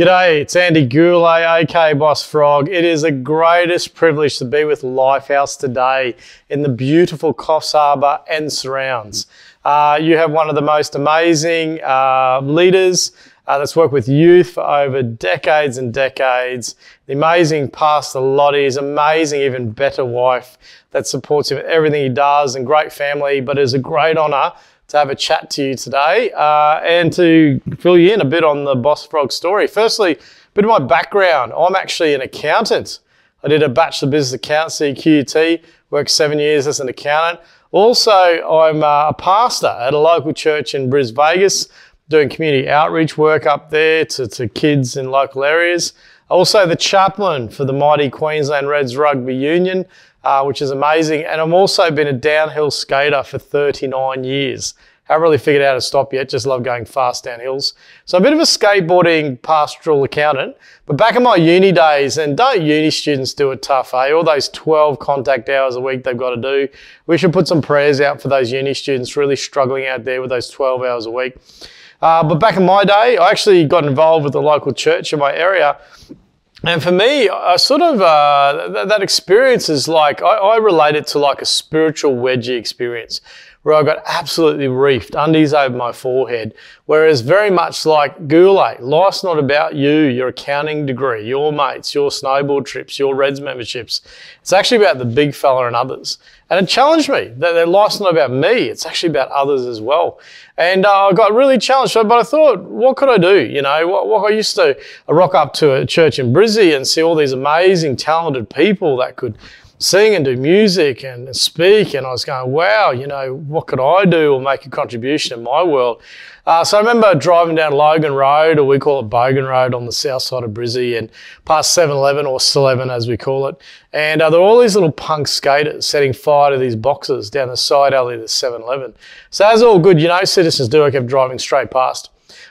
G'day, it's Andy Goulet, aka Boss Frog. It is the greatest privilege to be with Lifehouse today in the beautiful Coffs Harbour and surrounds. You have one of the most amazing leaders that's worked with youth for over decades and decades. The amazing Pastor Lottie, his amazing, even better wife that supports him in everything he does, and great family. But it is a great honour to have a chat to you today and to fill you in a bit on the Boss Frog story. Firstly, a bit of my background. I'm actually an accountant. I did a Bachelor of Business Accountancy, QUT, worked 7 years as an accountant. Also, I'm a pastor at a local church in Bris Vegas, doing community outreach work up there to kids in local areas. Also the chaplain for the mighty Queensland Reds Rugby Union, which is amazing. And I've also been a downhill skater for 39 years. I haven't really figured out how to stop yet, just love going fast down hills. So a bit of a skateboarding pastoral accountant, but back in my uni days, and don't uni students do it tough, eh? All those 12 contact hours a week they've got to do. We should put some prayers out for those uni students really struggling out there with those 12 hours a week. But back in my day, I actually got involved with the local church in my area. And for me, I sort of, that experience is like, I relate it to like a spiritual wedgie experience, where I got absolutely reefed, undies over my forehead. Whereas very much like Goulet, life's not about you, your accounting degree, your mates, your snowboard trips, your Reds memberships. It's actually about the big fella and others. And it challenged me that their life's not about me, it's actually about others as well. And I got really challenged, but I thought, what could I do? You know, what I used to rock up to a church in Brizzy and see all these amazing, talented people that could sing and do music and speak, and I was going, wow, you know, what could I do or make a contribution in my world? So I remember driving down Logan Road, or we call it Bogan Road, on the south side of Brizzy, and past 7-Eleven, or 7-Eleven as we call it, and there were all these little punk skaters setting fire to these boxes down the side alley of the 7-Eleven. So as all good, you know, citizens do, I kept driving straight past.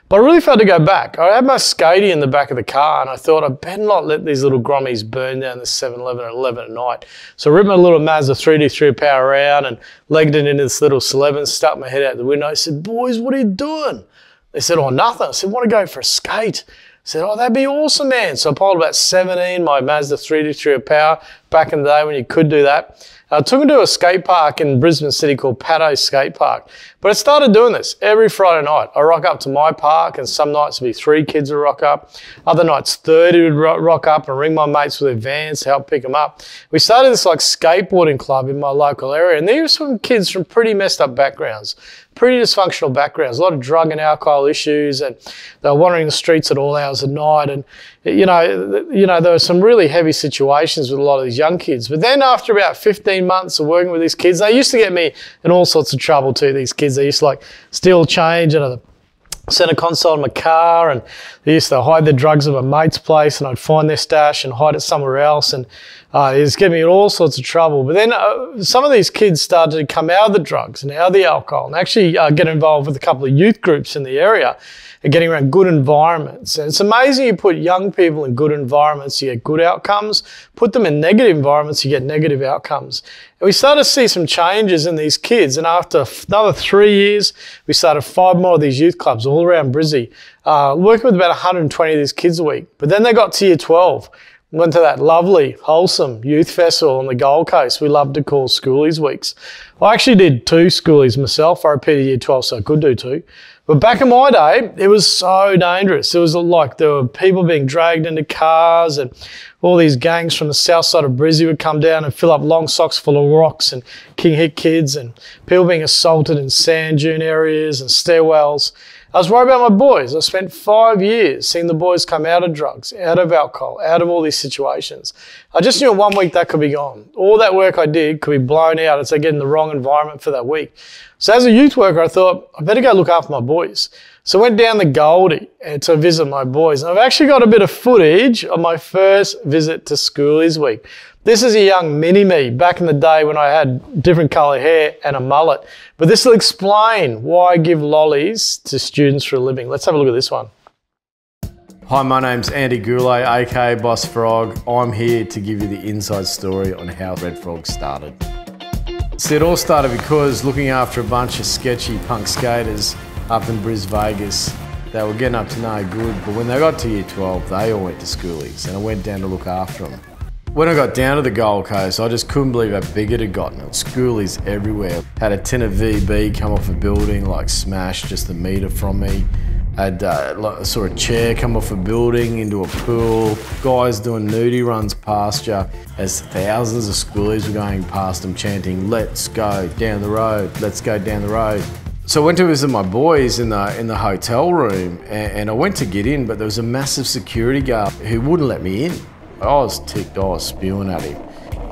But I really felt to go back. I had my skatey in the back of the car and I thought I better not let these little grommies burn down the 7-Eleven at 11 at night. So I ripped my little Mazda 323 power around and legged it into this little 7-Eleven, stuck my head out the window. I said, boys, what are you doing? They said, oh, nothing. I said, want to go for a skate? I said, oh, that'd be awesome, man. So I piled about 17, my Mazda 323 power, back in the day when you could do that. I took him to a skate park in Brisbane City called Paddo Skate Park. But I started doing this every Friday night. I rock up to my park, and some nights there'd be 3 kids would rock up. Other nights, 30 would rock up and ring my mates with their vans to help pick them up. We started this like skateboarding club in my local area, and these were some kids from pretty messed up backgrounds, pretty dysfunctional backgrounds, a lot of drug and alcohol issues, and they were wandering the streets at all hours of night. And you know, there were some really heavy situations with a lot of these young kids. But then after about 15 months of working with these kids, they used to get me in all sorts of trouble too, these kids. They used to like steal change out of the centre console in my car, and they used to hide their drugs at my mate's place, and I'd find their stash and hide it somewhere else, and it was getting me in all sorts of trouble. But then some of these kids started to come out of the drugs and out of the alcohol and actually get involved with a couple of youth groups in the area and getting around good environments. And it's amazing, you put young people in good environments, you get good outcomes. Put them in negative environments, you get negative outcomes. And we started to see some changes in these kids. And after another 3 years, we started 5 more of these youth clubs all around Brizzy, working with about 120 of these kids a week. But then they got to year 12. Went to that lovely, wholesome youth festival on the Gold Coast we love to call Schoolies Weeks. I actually did 2 Schoolies myself. I repeated year 12, so I could do 2. But back in my day, it was so dangerous. It was like there were people being dragged into cars, and all these gangs from the south side of Brizzy would come down and fill up long socks full of rocks and king hit kids, and people being assaulted in sand dune areas and stairwells. I was worried about my boys. I spent 5 years seeing the boys come out of drugs, out of alcohol, out of all these situations. I just knew in 1 week that could be gone. All that work I did could be blown out as they get in the wrong environment for that week. So as a youth worker, I thought, I better go look after my boys. So I went down the Goldie to visit my boys. And I've actually got a bit of footage of my first visit to Schoolies Week. This is a young mini-me back in the day when I had different colour hair and a mullet. But this will explain why I give lollies to students for a living. Let's have a look at this one. Hi, my name's Andy Goulet, aka Boss Frog. I'm here to give you the inside story on how Red Frog started. So it all started because looking after a bunch of sketchy punk skaters up in Bris Vegas, They were getting up to no good, but when they got to year 12, they all went to schoolies and I went down to look after them. When I got down to the Gold Coast, I just couldn't believe how big it had gotten. Schoolies everywhere. Had a tin of VB come off a building, like smashed just a metre from me. Had saw a chair come off a building into a pool. Guys doing nudie runs past you as thousands of schoolies were going past them chanting, "Let's go down the road, let's go down the road." So I went to visit my boys in the hotel room and I went to get in, but there was a massive security guard who wouldn't let me in. I was ticked, I was spewing at him.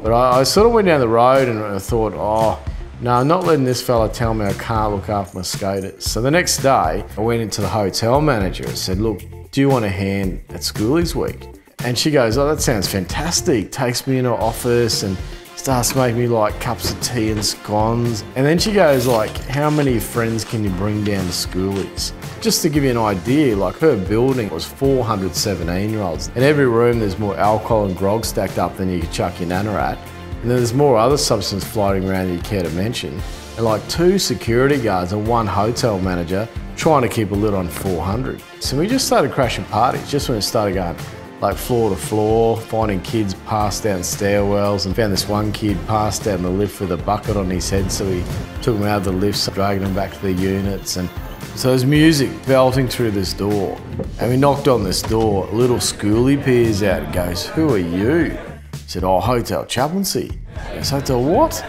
But I sort of went down the road and I thought, oh, no, I'm not letting this fella tell me I can't look after my skaters. So the next day, I went into the hotel manager and said, look, do you want a hand at Schoolies Week? And she goes, oh, that sounds fantastic. Takes me into her office and starts making me like cups of tea and scones. And then she goes like, how many friends can you bring down to Schoolies? Just to give you an idea, like her building was 417-year-olds. In every room there's more alcohol and grog stacked up than you could chuck your nana at. And then there's more other substance floating around that you care to mention. And like 2 security guards and 1 hotel manager trying to keep a lid on 400. So we just started crashing parties, just when it started going like floor to floor, finding kids passed down stairwells, and found this one kid passed down the lift with a bucket on his head, so we took him out of the lifts, dragging him back to the units. And so there's music belting through this door. And we knocked on this door, a little schoolie peers out and goes, who are you? He said, oh, Hotel Chaplaincy. I goes, Hotel what?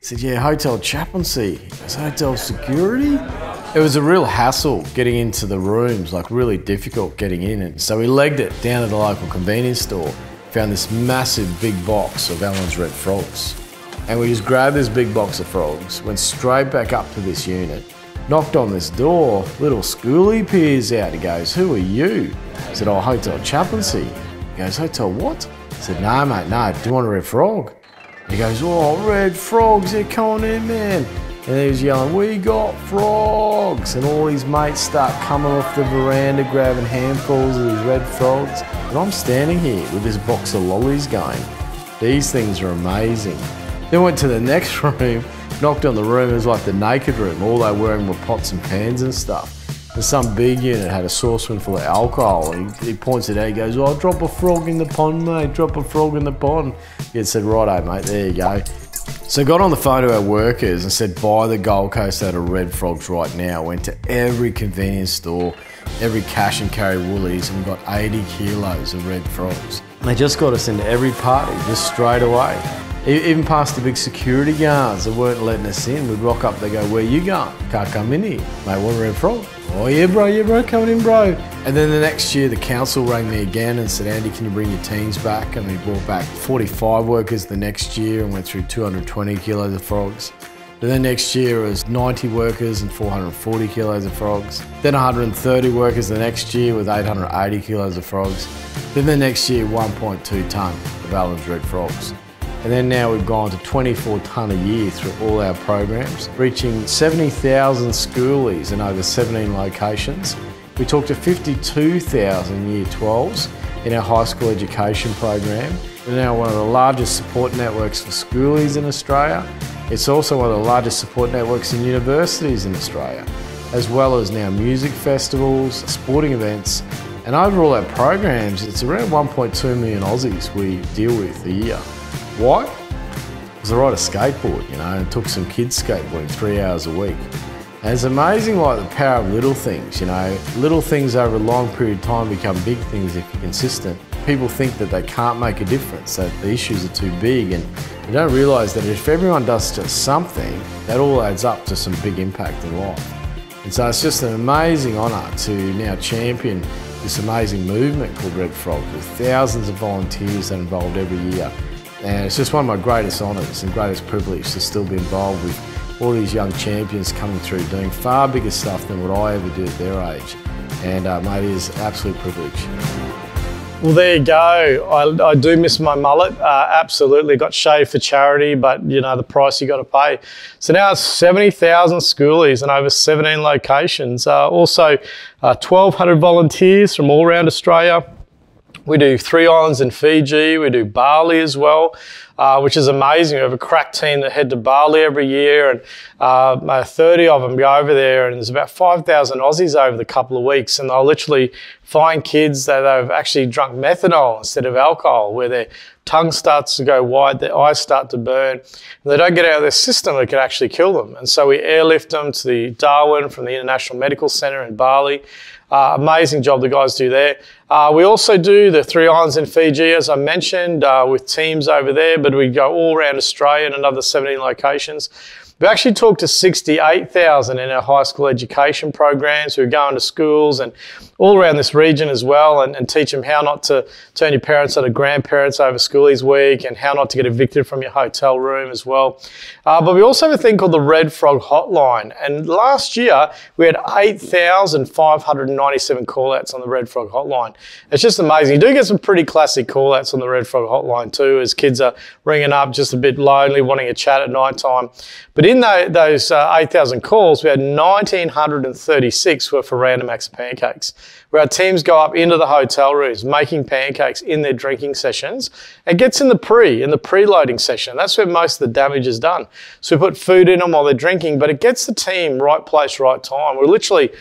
He said, yeah, Hotel Chaplaincy. I goes, Hotel Security? It was a real hassle getting into the rooms, like really difficult getting in. And so we legged it down to the local convenience store, found this massive big box of Alan's Red Frogs. And we just grabbed this big box of frogs, went straight back up to this unit, knocked on this door, little schoolie peers out and goes, who are you? I said, oh, Hotel Chaplaincy. He goes, Hotel what? I said, no, mate, no, do you want a red frog? He goes, oh, red frogs, they're coming in, man. And he was yelling, we got frogs. And all his mates start coming off the veranda, grabbing handfuls of these red frogs. And I'm standing here with this box of lollies going, these things are amazing. Then went to the next room, knocked on the room, it was like the naked room. All they were wearing were pots and pans and stuff. And some big unit had a saucepan full of alcohol. He points it out, he goes, oh, drop a frog in the pond, mate, drop a frog in the pond. He had said, righto, mate, there you go. So got on the phone to our workers and said, buy the Gold Coast out of Red Frogs right now. Went to every convenience store, every cash and carry Woolies, and we got 80 kilos of Red Frogs. And they just got us into every party, just straight away. Even past the big security guards that weren't letting us in, we'd rock up, they go, where you going? Can't come in here. Mate, want a red frog? Oh yeah bro, coming in bro. And then the next year the council rang me again and said, Andy, can you bring your teams back? And we brought back 45 workers the next year and went through 220 kilos of frogs. But then next year it was 90 workers and 440 kilos of frogs. Then 130 workers the next year with 880 kilos of frogs. Then the next year 1.2 tonne of Alan's red frogs. And then now we've gone to 24 tonne a year through all our programs, reaching 70,000 schoolies in over 17 locations. We talked to 52,000 year 12s in our high school education program. We're now one of the largest support networks for schoolies in Australia. It's also one of the largest support networks in universities in Australia, as well as now music festivals, sporting events, and overall our programs, it's around 1.2 million Aussies we deal with a year. Why? Because I ride a skateboard, you know, and took some kids skateboarding 3 hours a week. And it's amazing, like the power of little things, you know. Little things over a long period of time become big things if you're consistent. People think that they can't make a difference, that the issues are too big, and you don't realise that if everyone does just something, that all adds up to some big impact in life. And so it's just an amazing honour to now champion this amazing movement called Red Frog, with thousands of volunteers that are involved every year. And it's just one of my greatest honours and greatest privilege to still be involved with all these young champions coming through, doing far bigger stuff than what I ever did at their age. And mate, it is an absolute privilege. Well, there you go. I do miss my mullet, absolutely. Got shaved for charity, but you know, the price you got to pay. So now it's 70,000 schoolies in over 17 locations. Also, 1,200 volunteers from all around Australia. We do 3 islands in Fiji, we do Bali as well, which is amazing. We have a crack team that head to Bali every year, and 30 of them go over there, and there's about 5,000 Aussies over the couple of weeks, and they'll literally find kids that have actually drunk methanol instead of alcohol, where their tongue starts to go white, their eyes start to burn, and they don't get out of their system, it could actually kill them. And so we airlift them to the Darwin from the International Medical Centre in Bali. Amazing job the guys do there. We also do the 3 islands in Fiji, as I mentioned, with teams over there, but we go all around Australia in another 17 locations. We actually talked to 68,000 in our high school education programs who are going to schools and all around this region as well, and teach them how not to turn your parents into grandparents over Schoolies Week and how not to get evicted from your hotel room as well. But we also have a thing called the Red Frog Hotline. And last year, we had 8,597 call-outs on the Red Frog Hotline. It's just amazing. You do get some pretty classic call-outs on the Red Frog Hotline too, as kids are ringing up just a bit lonely, wanting a chat at night time. But in those 8,000 calls, we had 1,936 were for Random Acts of Pancakes, where our teams go up into the hotel rooms, making pancakes in their drinking sessions. It gets in the pre-loading session. That's where most of the damage is done. So we put food in them while they're drinking, but it gets the team right place, right time. We're literally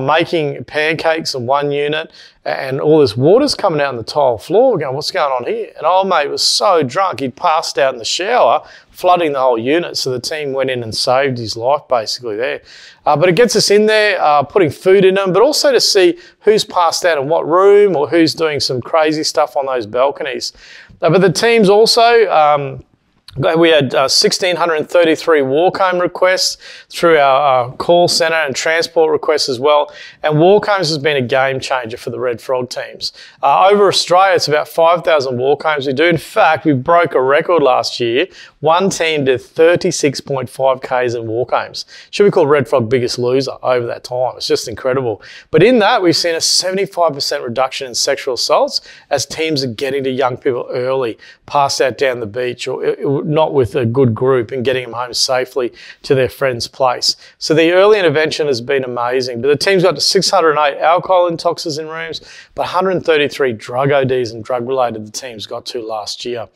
making pancakes in one unit, and all this water's coming out on the tile floor. We're going, what's going on here? And old mate was so drunk, he'd passed out in the shower, flooding the whole unit. So the team went in and saved his life basically there. But it gets us in there, putting food in them, but also to see who's passed out in what room or who's doing some crazy stuff on those balconies. But the teams also, we had 1,633 walk-home requests through our call centre and transport requests as well. And walk-homes has been a game-changer for the Red Frog teams. Over Australia, it's about 5,000 walk-homes we do. In fact, we broke a record last year. One team did 36.5Ks in walk-homes. Should we call Red Frog biggest loser over that time? It's just incredible. But in that, we've seen a 75% reduction in sexual assaults as teams are getting to young people early, passed out down the beach, or not with a good group, and getting them home safely to their friend's place. So the early intervention has been amazing, but the team's got to 608 alcohol intoxes in rooms, but 133 drug ODs and drug related the team's got to last year.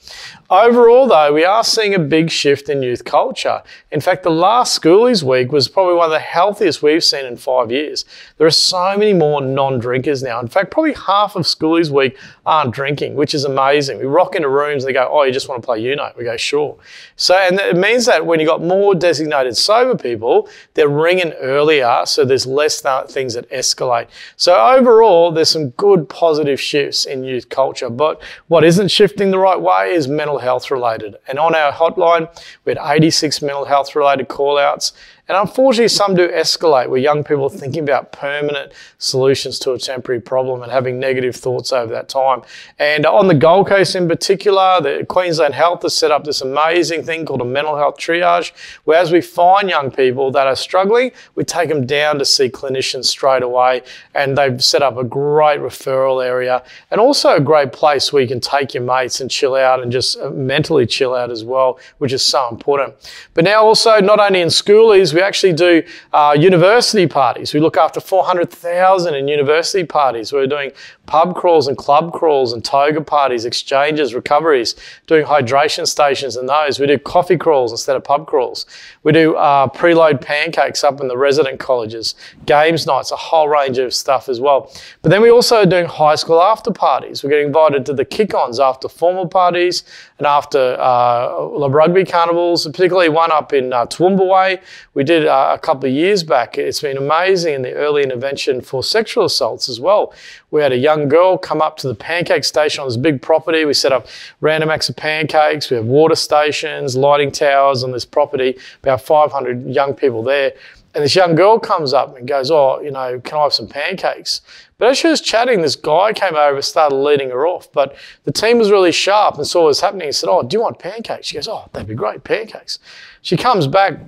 Overall though, we are seeing a big shift in youth culture. In fact, the last Schoolies Week was probably one of the healthiest we've seen in 5 years. There are so many more non-drinkers now. In fact, probably half of Schoolies Week aren't drinking, which is amazing. We rock into rooms and they go, oh, you just want to play UNO? We go, sure. So, and it means that when you've got more designated sober people, they're ringing earlier, so there's less things that escalate. So overall, there's some good positive shifts in youth culture, but what isn't shifting the right way is mental health related. And on our hotline, we had 86 mental health related call-outs. And unfortunately, some do escalate, where young people are thinking about permanent solutions to a temporary problem and having negative thoughts over that time. And on the Gold Coast in particular, the Queensland Health has set up this amazing thing called a mental health triage, where as we find young people that are struggling, we take them down to see clinicians straight away. And they've set up a great referral area and also a great place where you can take your mates and chill out and just mentally chill out as well, which is so important. But now also, not only in Schoolies, we actually do university parties. We look after 400,000 in university parties. We're doing pub crawls and club crawls and toga parties, exchanges, recoveries, doing hydration stations and those. We do coffee crawls instead of pub crawls. We do preload pancakes up in the resident colleges, games nights, a whole range of stuff as well. But then we also are doing high school after parties. We're getting invited to the kick-ons after formal parties and after rugby carnivals, particularly one up in Toowoomba Way. We did a couple of years back. It's been amazing in the early intervention for sexual assaults as well. We had a young girl come up to the pancake station on this big property. We set up Random Acts of Pancakes. We have water stations, lighting towers on this property, about 500 young people there. And this young girl comes up and goes, oh, you know, can I have some pancakes? But as she was chatting, this guy came over and started leading her off. But the team was really sharp and saw what was happening. He said, oh, do you want pancakes? She goes, oh, that'd be great, pancakes. She comes back.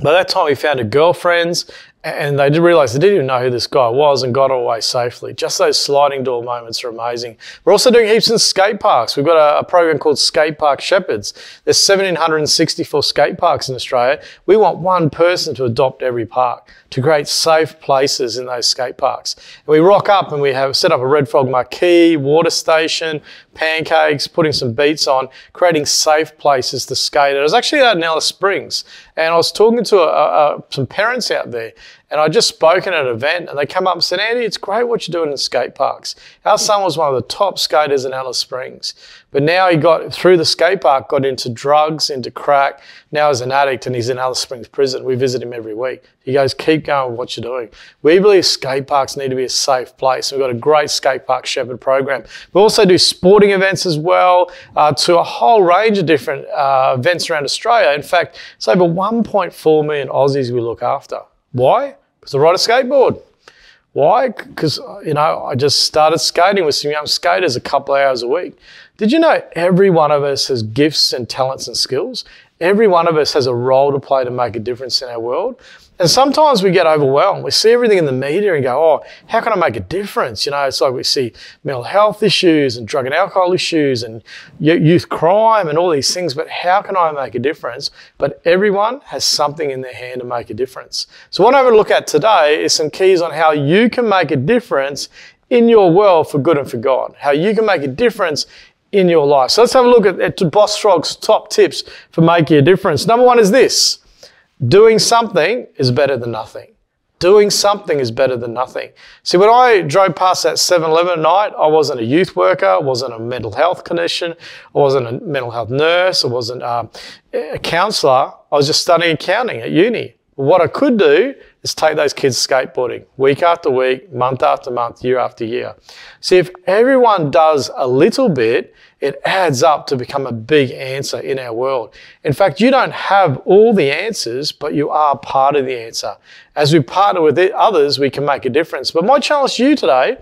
By that time, we found her girlfriends And they did realise they didn't even know who this guy was and got away safely. Just those sliding door moments are amazing. We're also doing heaps in skate parks. We've got a program called Skate Park Shepherds. There's 1,764 skate parks in Australia. We want one person to adopt every park, to create safe places in those skate parks. And we rock up and we have set up a Red Frog marquee, water station, pancakes, putting some beats on, creating safe places to skate. I was actually out in Alice Springs and I was talking to some parents out there. And I just spoken at an event and they come up and said, Andy, it's great what you're doing in skate parks. Our son was one of the top skaters in Alice Springs, but now he got, through the skate park, got into drugs, into crack. Now he's an addict and he's in Alice Springs prison. We visit him every week. He goes, keep going with what you're doing. We believe skate parks need to be a safe place. We've got a great Skate Park Shepherd program. We also do sporting events as well, to a whole range of different events around Australia. In fact, it's over 1.4 million Aussies we look after. Why? Because I ride a skateboard. Why? Because, you know, I just started skating with some young skaters a couple of hours a week. Did you know every one of us has gifts and talents and skills? Every one of us has a role to play to make a difference in our world. And sometimes we get overwhelmed. We see everything in the media and go, oh, how can I make a difference? You know, it's like we see mental health issues and drug and alcohol issues and youth crime and all these things, but how can I make a difference? But everyone has something in their hand to make a difference. So what I'm going to look at today is some keys on how you can make a difference in your world for good and for God, how you can make a difference in your life. So let's have a look at Boss Frog's top tips for making a difference. Number one is this. Doing something is better than nothing. Doing something is better than nothing. See, when I drove past that 7-Eleven at night, I wasn't a youth worker, I wasn't a mental health clinician, I wasn't a mental health nurse, I wasn't a counsellor. I was just studying accounting at uni. What I could do is take those kids skateboarding week after week, month after month, year after year. See, if everyone does a little bit, it adds up to become a big answer in our world. In fact, you don't have all the answers, but you are part of the answer. As we partner with others, we can make a difference. But my challenge to you today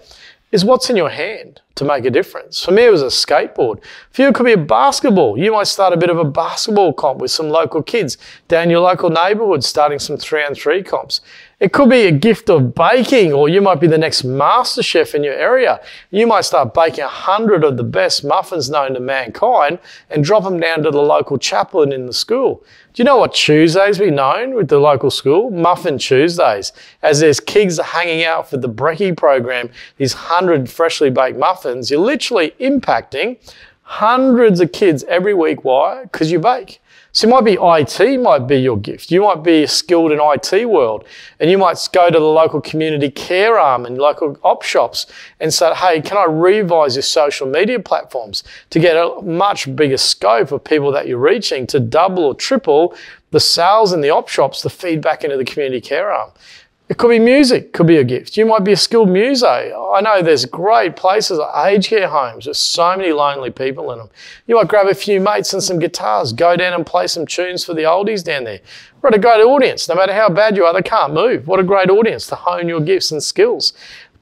is what's in your hand to make a difference. For me, it was a skateboard. For you, it could be a basketball. You might start a bit of a basketball comp with some local kids down your local neighbourhood, starting some 3-on-3 comps. It could be a gift of baking, or you might be the next master chef in your area. You might start baking 100 of the best muffins known to mankind and drop them down to the local chapel and in the school. Do you know what Tuesdays we known with the local school? Muffin Tuesdays. As there's kids hanging out for the brekkie program, these 100 freshly baked muffins, you're literally impacting hundreds of kids every week. Why? Because you bake. So it might be IT might be your gift. You might be skilled in IT world and you might go to the local community care arm and local op shops and say, hey, can I revise your social media platforms to get a much bigger scope of people that you're reaching to double or triple the sales in the op shops, the feedback into the community care arm. It could be music, could be a gift. You might be a skilled muso. I know there's great places like aged care homes with so many lonely people in them. You might grab a few mates and some guitars, go down and play some tunes for the oldies down there. What a great audience. No matter how bad you are, they can't move. What a great audience to hone your gifts and skills.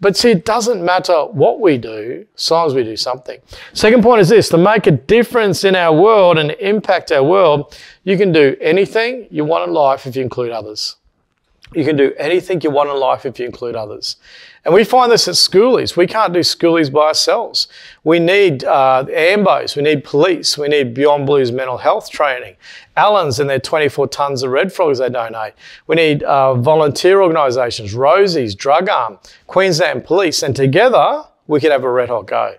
But see, it doesn't matter what we do, as long as we do something. Second point is this, to make a difference in our world and impact our world, you can do anything you want in life if you include others. You can do anything you want in life if you include others. And we find this at Schoolies. We can't do Schoolies by ourselves. We need AMBOs, we need police, we need Beyond Blue's mental health training, Allens and their 24 tonnes of Red Frogs they donate. We need volunteer organisations, Rosie's, Drug Arm, Queensland Police, and together we could have a red hot go.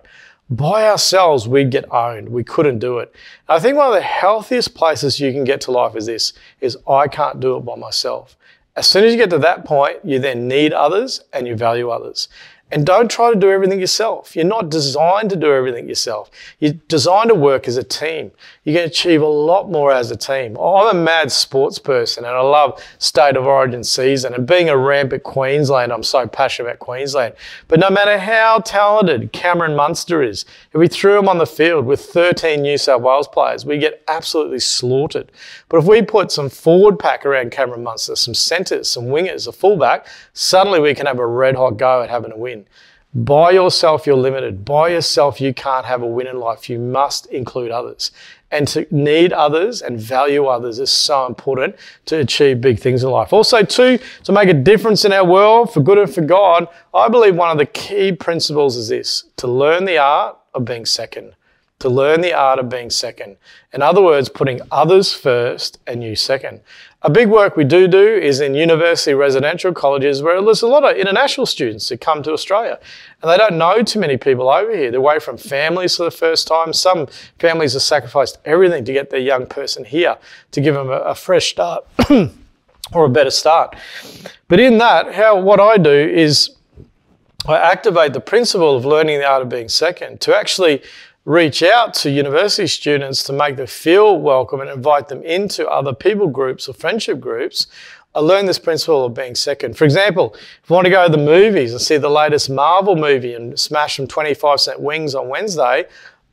By ourselves, we'd get owned. We couldn't do it. And I think one of the healthiest places you can get to life is this, is I can't do it by myself. As soon as you get to that point, you then need others and you value others. And don't try to do everything yourself. You're not designed to do everything yourself. You're designed to work as a team. You can achieve a lot more as a team. I'm a mad sports person and I love State of Origin season and being a rampant Queensland, I'm so passionate about Queensland. But no matter how talented Cameron Munster is, if we threw him on the field with 13 New South Wales players, we get absolutely slaughtered. But if we put some forward pack around Cameron Munster, some centres, some wingers, a fullback, suddenly we can have a red hot go at having a win. By yourself, you're limited. By yourself, you can't have a win in life. You must include others. And to need others and value others is so important to achieve big things in life. Also, two, to make a difference in our world for good and for God, I believe one of the key principles is this, to learn the art of being second. To learn the art of being second. In other words, putting others first and you second. A big work we do is in university residential colleges where there's a lot of international students that come to Australia and they don't know too many people over here. They're away from families for the first time. Some families have sacrificed everything to get their young person here to give them a fresh start or a better start. But in that, what I do is I activate the principle of learning the art of being second to actually reach out to university students to make them feel welcome and invite them into other people groups or friendship groups. I learned this principle of being second. For example, if you want to go to the movies and see the latest Marvel movie and smash them 25-cent wings on Wednesday,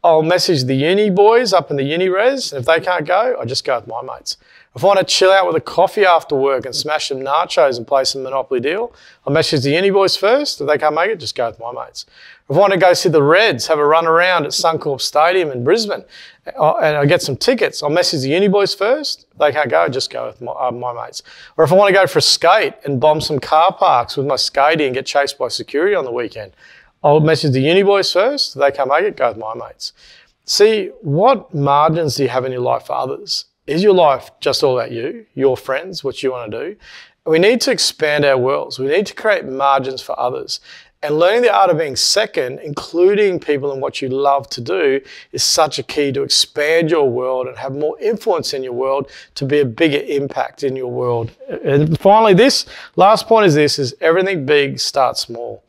I'll message the uni boys up in the uni res, and if they can't go, I just go with my mates. If I want to chill out with a coffee after work and smash some nachos and play some Monopoly Deal, I'll message the uni boys first. If they can't make it, just go with my mates. If I want to go see the Reds, have a run around at Suncorp Stadium in Brisbane, and I get some tickets, I'll message the uni boys first. If they can't go, I just go with my mates. Or if I want to go for a skate and bomb some car parks with my skatey and get chased by security on the weekend, I'll message the uni boys first. If they can't make it, go with my mates. See, what margins do you have in your life for others? Is your life just all about you, your friends, what you want to do? We need to expand our worlds. We need to create margins for others. And learning the art of being second, including people in what you love to do, is such a key to expand your world and have more influence in your world to be a bigger impact in your world. And finally, this last point is this, is everything big starts small.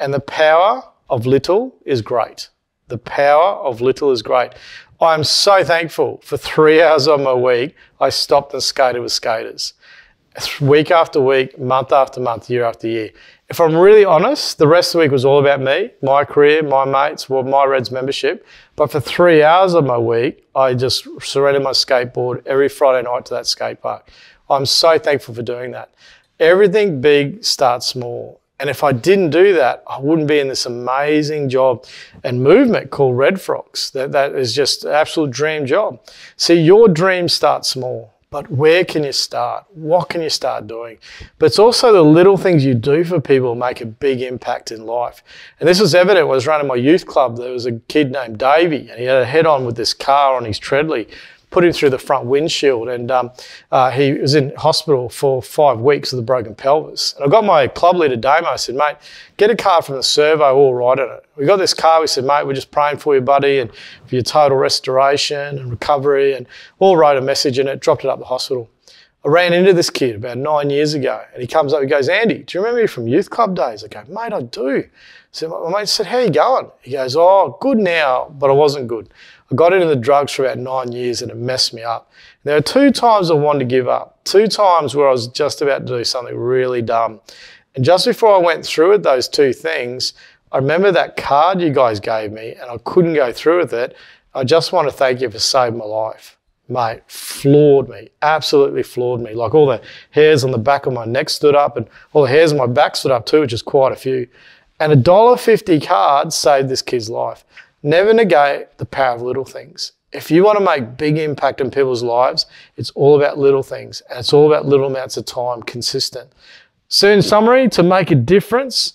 And the power of little is great. The power of little is great. I'm so thankful for 3 hours of my week, I stopped and skated with skaters. Week after week, month after month, year after year. If I'm really honest, the rest of the week was all about me, my career, my mates, well, my Reds membership. But for 3 hours of my week, I just surrendered my skateboard every Friday night to that skate park. I'm so thankful for doing that. Everything big starts small. And if I didn't do that, I wouldn't be in this amazing job and movement called Red Frogs. That is just an absolute dream job. See, your dream starts small, but where can you start? What can you start doing? But it's also the little things you do for people make a big impact in life. And this was evident when I was running my youth club. There was a kid named Davey, and he had a head-on with this car on his Treadley. Put him through the front windshield, and he was in hospital for 5 weeks with a broken pelvis. And I got my club leader, Damo, I said, mate, get a car from the servo, all right on it. We got this car, we said, mate, we're just praying for you, buddy, and for your total restoration and recovery, and all wrote a message in it, dropped it up the hospital. I ran into this kid about 9 years ago, and he comes up, he goes, Andy, do you remember me from youth club days? I go, mate, I do. I said, my mate said, how you going? He goes, oh, good now, but I wasn't good. I got into the drugs for about 9 years and it messed me up. And there were 2 times I wanted to give up, 2 times where I was just about to do something really dumb. And just before I went through with those 2 things, I remember that card you guys gave me and I couldn't go through with it. I just want to thank you for saving my life. Mate, floored me, absolutely floored me. Like all the hairs on the back of my neck stood up and all the hairs on my back stood up too, which is quite a few. And a $1.50 card saved this kid's life. Never negate the power of little things. If you want to make big impact in people's lives, it's all about little things and it's all about little amounts of time, consistent. So in summary, to make a difference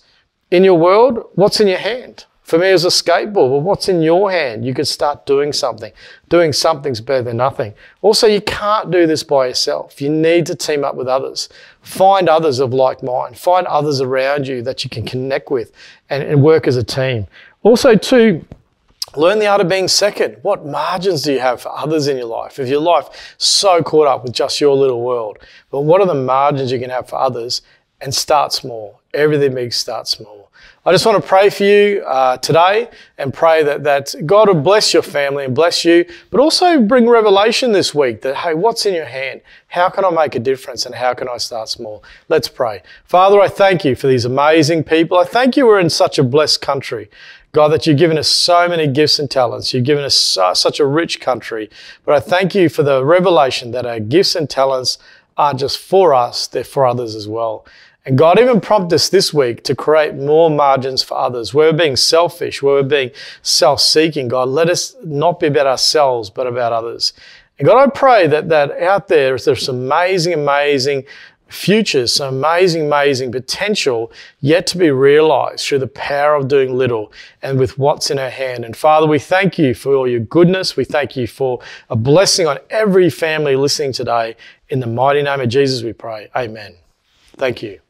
in your world, what's in your hand? For me, as a skateboard, well, what's in your hand? You could start doing something. Doing something's better than nothing. Also, you can't do this by yourself. You need to team up with others. Find others of like mind. Find others around you that you can connect with and work as a team. Also, too, learn the art of being second. What margins do you have for others in your life? If your life's so caught up with just your little world, but what are the margins you can have for others? And start small. Everything big starts small. I just want to pray for you today and pray that God will bless your family and bless you, but also bring revelation this week that, hey, what's in your hand? How can I make a difference and how can I start small? Let's pray. Father, I thank you for these amazing people. I thank you we're in such a blessed country. God, that you've given us so many gifts and talents. You've given us such a rich country. But I thank you for the revelation that our gifts and talents aren't just for us, they're for others as well. And God even prompted us this week to create more margins for others. Where we're being selfish, where we're being self-seeking, God, let us not be about ourselves, but about others. And God, I pray that out there, there's some amazing, amazing futures, some amazing, amazing potential yet to be realized through the power of doing little and with what's in our hand. And Father, we thank you for all your goodness. We thank you for a blessing on every family listening today. In the mighty name of Jesus, we pray. Amen. Thank you.